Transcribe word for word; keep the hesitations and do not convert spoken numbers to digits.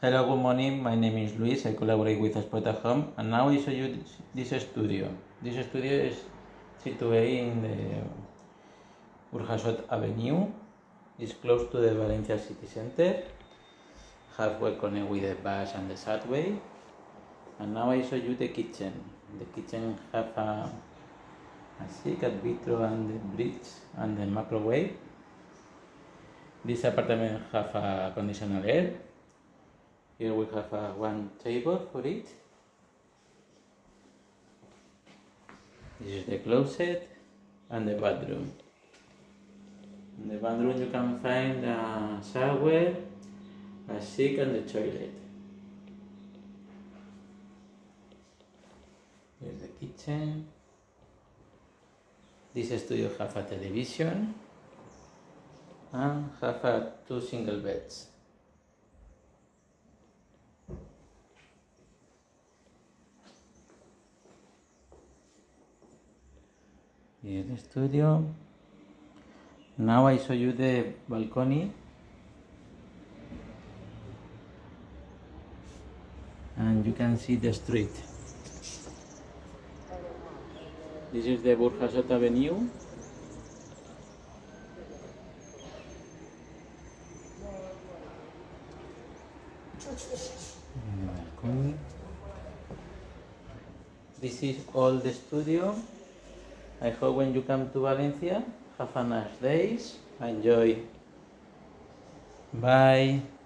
Hello, good morning, my name is Luis, I collaborate with Spotahome, and now I show you this, this studio. This studio is situated in the Burjassot Avenue, it's close to the Valencia city center, halfway connected with the bus and the subway. And now I show you the kitchen. The kitchen have a, a sink, a vitro and the fridge and the microwave. This apartment have a conditional air. Here we have uh, one table for it. This is the closet and the bathroom. In the bathroom you can find a shower, a sink and the toilet. Here's the kitchen. This studio has a television and have a two single beds. Here's the studio. Now I show you the balcony, and you can see the street. This is the Burjassot Avenue. Balcony. This is all the studio. I hope when you come to Valencia, have a nice day, enjoy, bye.